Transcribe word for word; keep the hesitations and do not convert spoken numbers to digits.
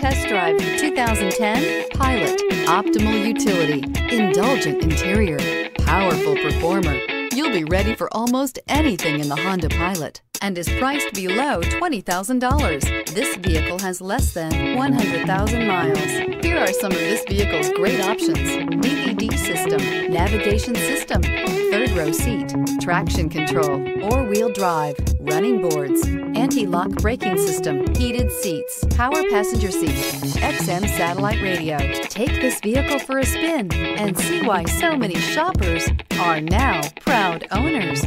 test drive the two thousand ten Pilot. Optimal utility, indulgent interior, powerful performer. You'll be ready for almost anything in the Honda Pilot and is priced below twenty thousand dollars. This vehicle has less than one hundred thousand miles. Here are some of this vehicle's great options: D V D system, navigation system, third row seat, traction control, four-wheel drive, running boards, anti-lock braking system, heated seats, power passenger seat, X M satellite radio. Take this vehicle for a spin and see why so many shoppers are now proud owners.